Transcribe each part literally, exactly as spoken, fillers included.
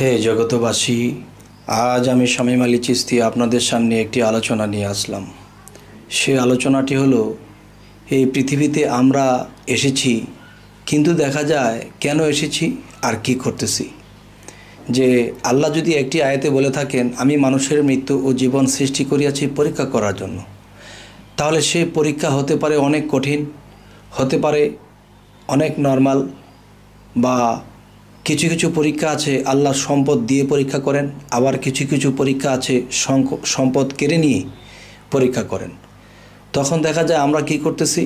হে জগতবাসী, আজ আমি শামীম আলী চিশতি আপনাদের সামনে একটি আলোচনা নিয়ে আসলাম। সে আলোচনাটি হলো, এই পৃথিবীতে আমরা এসেছি, কিন্তু দেখা যায় কেন এসেছি আর কি করতেছি। যে আল্লাহ যদি একটি আয়াতে বলে থাকেন, আমি মানুষের মৃত্যু ও জীবন সৃষ্টি করিয়াছি পরীক্ষা করার জন্য, তাহলে সে পরীক্ষা হতে পারে অনেক কঠিন, হতে পারে অনেক নর্মাল, বা কিছু কিছু পরীক্ষা আছে আল্লাহ সম্পদ দিয়ে পরীক্ষা করেন, আবার কিছু কিছু পরীক্ষা আছে সম্পদ কেড়ে নিয়ে পরীক্ষা করেন। তখন দেখা যায় আমরা কি করতেছি,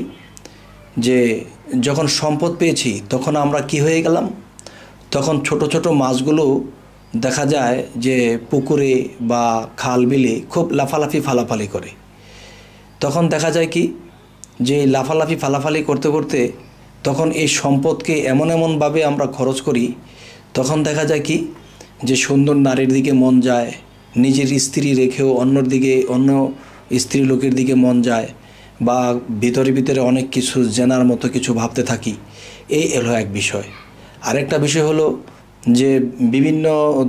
যে যখন সম্পদ পেয়েছি তখন আমরা কি হয়ে গেলাম, তখন ছোট ছোট মাছগুলো দেখা যায় যে পুকুরে বা খাল বিলে খুব লাফালাফি ফালাফালি করে। তখন দেখা যায় কি, যে লাফালাফি ফালাফালি করতে করতে তখন এই সম্পদকে এমন এমনভাবে আমরা খরচ করি, তখন দেখা যায় কি, যে সুন্দর নারীর দিকে মন যায়, নিজের স্ত্রী রেখেও অন্যর দিকে, অন্য স্ত্রী লোকের দিকে মন যায়, বা ভিতরে ভিতরে অনেক কিছু জেনার মতো কিছু ভাবতে থাকি। এই হলো এক বিষয়। আরেকটা বিষয় হলো যে বিভিন্ন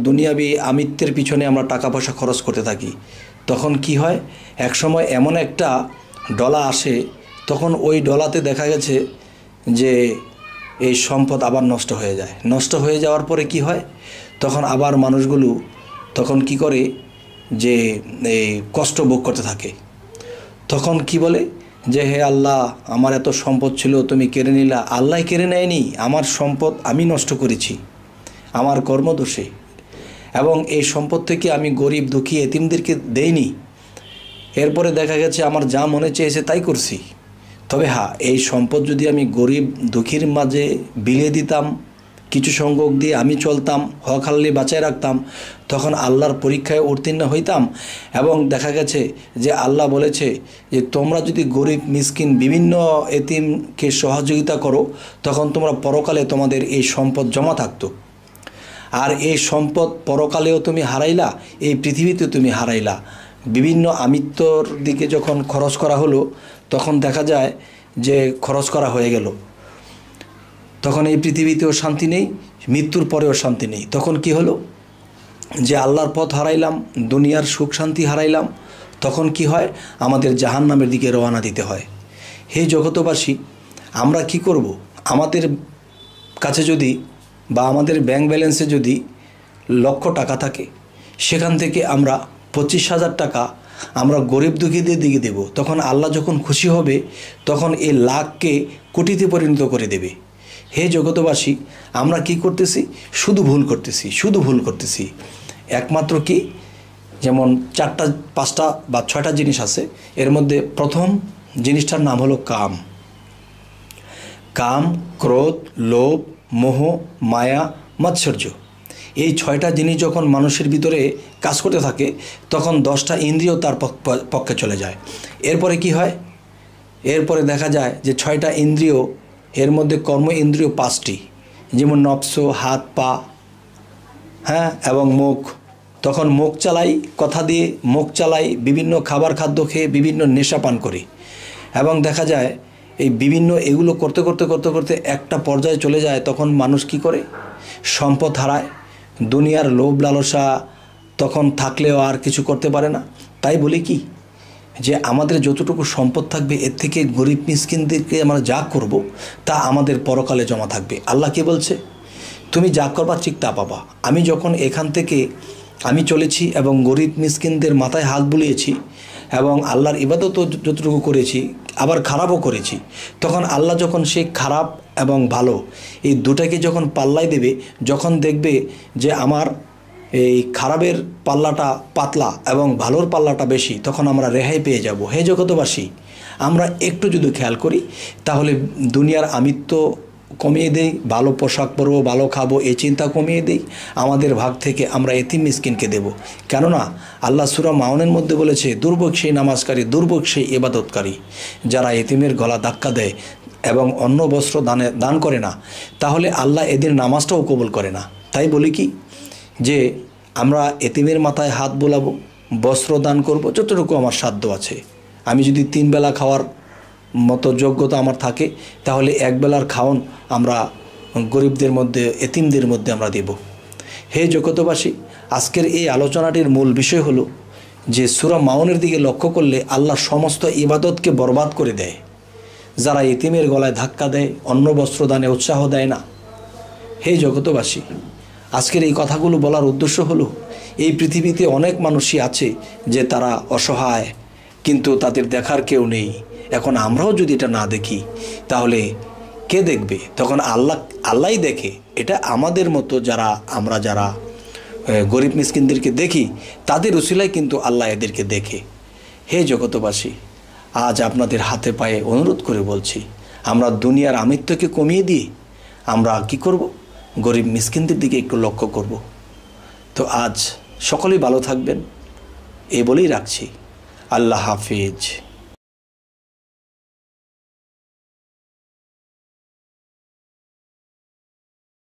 দুনিয়াবি আমিত্বের পিছনে আমরা টাকা পয়সা খরচ করতে থাকি। তখন কি হয়, একসময় এমন একটা ডলা আসে, তখন ওই ডলাতে দেখা গেছে যে এই সম্পদ আবার নষ্ট হয়ে যায়। নষ্ট হয়ে যাওয়ার পরে কি হয়, তখন আবার মানুষগুলো তখন কি করে, যে এই কষ্ট ভোগ করতে থাকে। তখন কি বলে, যে হে আল্লাহ, আমার এত সম্পদ ছিল তুমি কেড়ে নিলা। আল্লাহ কেড়ে নেয়নি, আমার সম্পদ আমি নষ্ট করেছি আমার কর্মদোষে, এবং এই সম্পদ থেকে আমি গরিব দুঃখী এতিমদেরকে দেইনি। এরপরে দেখা গেছে আমার যা মনে চেয়েছে তাই করছি। তবে হ্যাঁ, এই সম্পদ যদি আমি গরিব দুঃখীর মাঝে বিলিয়ে দিতাম, কিছু সংখ্যক দিয়ে আমি চলতাম, হক হালালি বাঁচায় রাখতাম, তখন আল্লাহর পরীক্ষায় উত্তীর্ণ হইতাম। এবং দেখা গেছে যে আল্লাহ বলেছে যে তোমরা যদি গরিব মিসকিন বিভিন্ন এতিমকে সহযোগিতা করো, তখন তোমরা পরকালে তোমাদের এই সম্পদ জমা থাকতো। আর এই সম্পদ পরকালেও তুমি হারাইলা, এই পৃথিবীতে তুমি হারাইলা। বিভিন্ন আমিত্বর দিকে যখন খরচ করা হলো, তখন দেখা যায় যে খরচ করা হয়ে গেল, তখন এই পৃথিবীতেও শান্তি নেই, মৃত্যুর পরেও শান্তি নেই। তখন কি হলো, যে আল্লাহর পথ হারাইলাম, দুনিয়ার সুখ শান্তি হারাইলাম। তখন কি হয়, আমাদের জাহান্নামের দিকে রওনা দিতে হয়। হে জগতবাসী, আমরা কি করব? আমাদের কাছে যদি, বা আমাদের ব্যাংক ব্যালেন্সে যদি লক্ষ টাকা থাকে, সেখান থেকে আমরা পঁচিশ হাজার টাকা আমরা গরিব দুঃখীদের দিকে দেব, তখন আল্লাহ যখন খুশি হবে, তখন এই লাখকে কোটিতে পরিণত করে দেবে। হে জগতবাসী, আমরা কি করতেছি? শুধু ভুল করতেছি, শুধু ভুল করতেছি। একমাত্র কি, যেমন চারটা পাঁচটা বা ছয়টা জিনিস আছে, এর মধ্যে প্রথম জিনিসটার নাম হলো কাম। কাম, ক্রোধ, লোভ, মোহ, মায়া, মাৎসর্য, এই ছয়টা জিনিস যখন মানুষের ভিতরে কাজ করতে থাকে, তখন দশটা ইন্দ্রিয় তার পক্ষে চলে যায়। এরপরে কি হয়, এরপরে দেখা যায় যে ছয়টা ইন্দ্রিয়, এর মধ্যে কর্ম ইন্দ্রিয় পাঁচটি, যেমন নফস, হাত পা, হ্যাঁ, এবং মুখ। তখন মুখ চালাই, কথা দিয়ে মুখ চালাই, বিভিন্ন খাবার খাদ্য খেয়ে বিভিন্ন নেশা পান করি, এবং দেখা যায় এই বিভিন্ন এগুলো করতে করতে করতে করতে একটা পর্যায়ে চলে যায়, তখন মানুষ কি করে, সম্পদ হারায়, দুনিয়ার লোভ লালসা তখন থাকলেও আর কিছু করতে পারে না। তাই বলি কি, যে আমাদের যতটুকু সম্পদ থাকবে, এর থেকে গরিব মিসকিনদেরকে আমরা যা করব, তা আমাদের পরকালে জমা থাকবে। আল্লাহ কি বলছে, তুমি যা করবা ঠিক তা পাবা। আমি যখন এখান থেকে আমি চলেছি এবং গরিব মিসকিনদের মাথায় হাত বুলিয়েছি, এবং আল্লাহর ইবাদতও যতটুকু করেছি, আবার খারাপও করেছি, তখন আল্লাহ যখন সেই খারাপ এবং ভালো এই দুটাকে যখন পাল্লাই দেবে, যখন দেখবে যে আমার এই খারাপের পাল্লাটা পাতলা এবং ভালোর পাল্লাটা বেশি, তখন আমরা রেহাই পেয়ে যাব। হে জগতবাসী, আমরা একটু যদি খেয়াল করি, তাহলে দুনিয়ার আমিত্ব কমিয়ে দেই, ভালো পোশাক পরবো, ভালো খাবো, এই চিন্তা কমিয়ে দেই, আমাদের ভাগ থেকে আমরা এতিম মিসকিনকে দেব। কেননা আল্লাহ সূরা মাউনের মধ্যে বলেছে, দুর্ভোগ সেই নামাজকারী, দুর্ভোগ সেই ইবাদতকারী, যারা এতিমের গলা ধাক্কা দেয় এবং অন্ন বস্ত্র দানে দান করে না, তাহলে আল্লাহ এদের নামাজটাও কবুল করে না। তাই বলি কি, যে আমরা এতিমের মাথায় হাত বোলাবো, বস্ত্র দান করব, যতটুকু আমার সাধ্য আছে। আমি যদি তিন বেলা খাওয়ার মতো যোগ্যতা আমার থাকে, তাহলে একবেলার খাওন আমরা গরিবদের মধ্যে, এতিমদের মধ্যে আমরা দেব। হে জগতবাসী, আজকের এই আলোচনাটির মূল বিষয় হলো যে সূরা মাউনের দিকে লক্ষ্য করলে আল্লাহ সমস্ত ইবাদতকে বরবাদ করে দেয়। যারা ইতিমের গলায় ধাক্কা দেয়, অন্ন বস্ত্র দানে উৎসাহ দেয় না। হে জগতবাসী, আজকের এই কথাগুলো বলার উদ্দেশ্য হলো এই পৃথিবীতে অনেক মানুষই আছে যে তারা অসহায়, কিন্তু তাদের দেখার কেউ নেই। এখন আমরাও যদি এটা না দেখি তাহলে কে দেখবে? তখন আল্লাহ আল্লাহই দেখে। এটা আমাদের মতো যারা আমরা যারা গরিব মিসকিনদেরকে দেখি তাদের উসিলায় কিন্তু আল্লাহ এদেরকে দেখে। হে জগতবাসী, আজ আপনাদের হাতে পায়ে অনুরোধ করে বলছি, আমরা দুনিয়ার আমিত্বকে কমিয়ে দিয়ে আমরা কি করব? গরিব মিসকিনদের দিকে একটু লক্ষ্য করব। তো আজ সকলেই ভালো থাকবেন এই বলেই রাখছি। আল্লাহ হাফিজ।